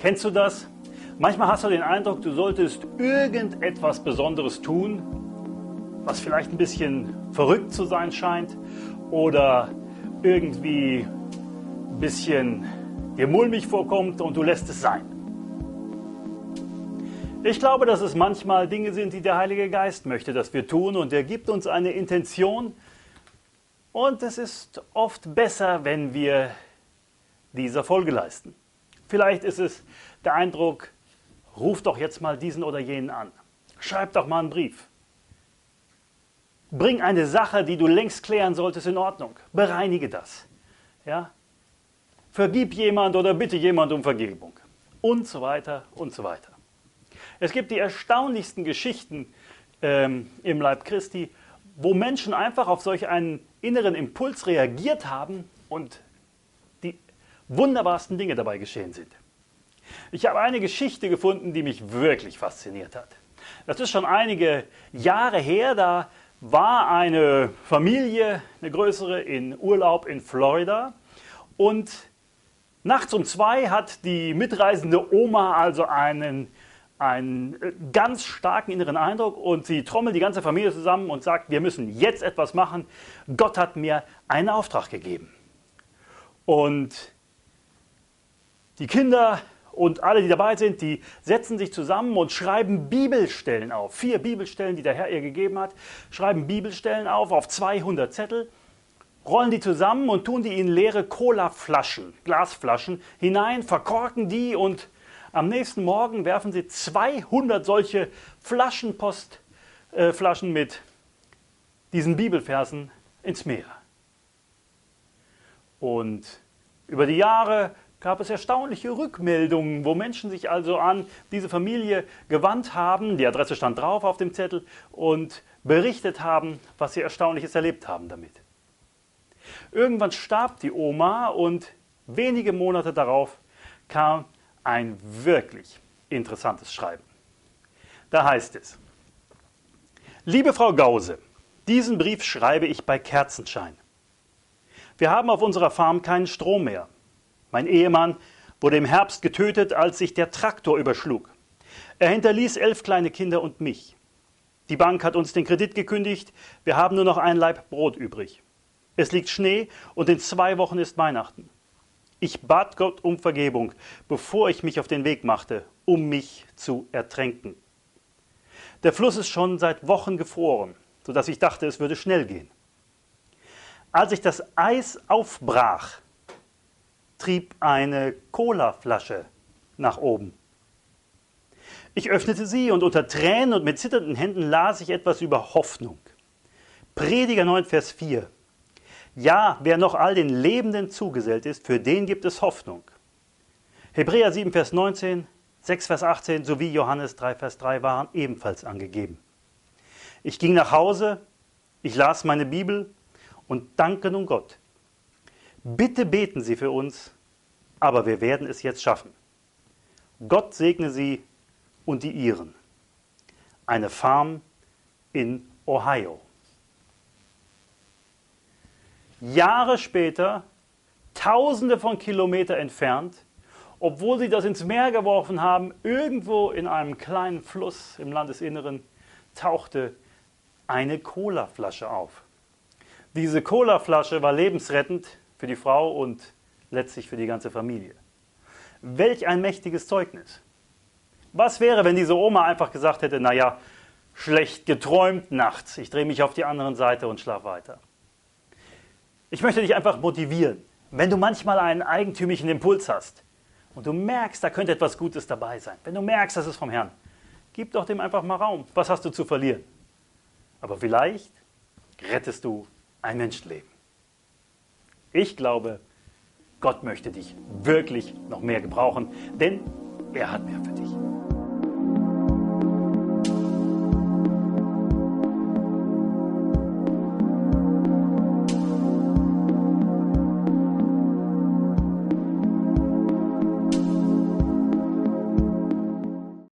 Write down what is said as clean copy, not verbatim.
Kennst du das? Manchmal hast du den Eindruck, du solltest irgendetwas Besonderes tun, was vielleicht ein bisschen verrückt zu sein scheint oder irgendwie ein bisschen dir mulmig vorkommt und du lässt es sein. Ich glaube, dass es manchmal Dinge sind, die der Heilige Geist möchte, dass wir tun, und er gibt uns eine Intention, und es ist oft besser, wenn wir dieser Folge leisten. Vielleicht ist es der Eindruck, ruf doch jetzt mal diesen oder jenen an. Schreib doch mal einen Brief. Bring eine Sache, die du längst klären solltest, in Ordnung. Bereinige das. Ja? Vergib jemand oder bitte jemand um Vergebung. Und so weiter und so weiter. Es gibt die erstaunlichsten Geschichten im Leib Christi, wo Menschen einfach auf solch einen inneren Impuls reagiert haben und die wunderbarsten Dinge dabei geschehen sind. Ich habe eine Geschichte gefunden, die mich wirklich fasziniert hat. Das ist schon einige Jahre her, da war eine Familie, eine größere, in Urlaub in Florida, und nachts um 2 hat die mitreisende Oma also einen ganz starken inneren Eindruck, und sie trommelt die ganze Familie zusammen und sagt, wir müssen jetzt etwas machen. Gott hat mir einen Auftrag gegeben. Und die Kinder und alle, die dabei sind, die setzen sich zusammen und schreiben Bibelstellen auf. 4 Bibelstellen, die der Herr ihr gegeben hat, schreiben Bibelstellen auf 200 Zettel, rollen die zusammen und tun die in leere Colaflaschen, Glasflaschen hinein, verkorken die, und am nächsten Morgen werfen sie 200 solche Flaschen mit diesen Bibelversen ins Meer. Und über die Jahre gab es erstaunliche Rückmeldungen, wo Menschen sich also an diese Familie gewandt haben, die Adresse stand drauf auf dem Zettel, und berichtet haben, was sie Erstaunliches erlebt haben damit. Irgendwann starb die Oma, und wenige Monate darauf kam ein wirklich interessantes Schreiben. Da heißt es: Liebe Frau Gause, diesen Brief schreibe ich bei Kerzenschein. Wir haben auf unserer Farm keinen Strom mehr. Mein Ehemann wurde im Herbst getötet, als sich der Traktor überschlug. Er hinterließ 11 kleine Kinder und mich. Die Bank hat uns den Kredit gekündigt. Wir haben nur noch ein Laib Brot übrig. Es liegt Schnee, und in 2 Wochen ist Weihnachten. Ich bat Gott um Vergebung, bevor ich mich auf den Weg machte, um mich zu ertränken. Der Fluss ist schon seit Wochen gefroren, sodass ich dachte, es würde schnell gehen. Als ich das Eis aufbrach, trieb eine Colaflasche nach oben. Ich öffnete sie, und unter Tränen und mit zitternden Händen las ich etwas über Hoffnung. Prediger 9, Vers 4. Ja, wer noch all den Lebenden zugesellt ist, für den gibt es Hoffnung. Hebräer 7, Vers 19, 6, Vers 18 sowie Johannes 3, Vers 3 waren ebenfalls angegeben. Ich ging nach Hause, ich las meine Bibel und danke nun Gott. Bitte beten Sie für uns, aber wir werden es jetzt schaffen. Gott segne Sie und die Ihren. Eine Farm in Ohio. Jahre später, tausende von Kilometern entfernt, obwohl sie das ins Meer geworfen haben, irgendwo in einem kleinen Fluss im Landesinneren, tauchte eine Colaflasche auf. Diese Colaflasche war lebensrettend für die Frau und letztlich für die ganze Familie. Welch ein mächtiges Zeugnis. Was wäre, wenn diese Oma einfach gesagt hätte, naja, schlecht geträumt nachts, ich drehe mich auf die andere Seite und schlafe weiter. Ich möchte dich einfach motivieren, wenn du manchmal einen eigentümlichen Impuls hast und du merkst, da könnte etwas Gutes dabei sein, wenn du merkst, das ist vom Herrn, gib doch dem einfach mal Raum. Was hast du zu verlieren? Aber vielleicht rettest du ein Menschenleben. Ich glaube, Gott möchte dich wirklich noch mehr gebrauchen, denn er hat mehr für dich.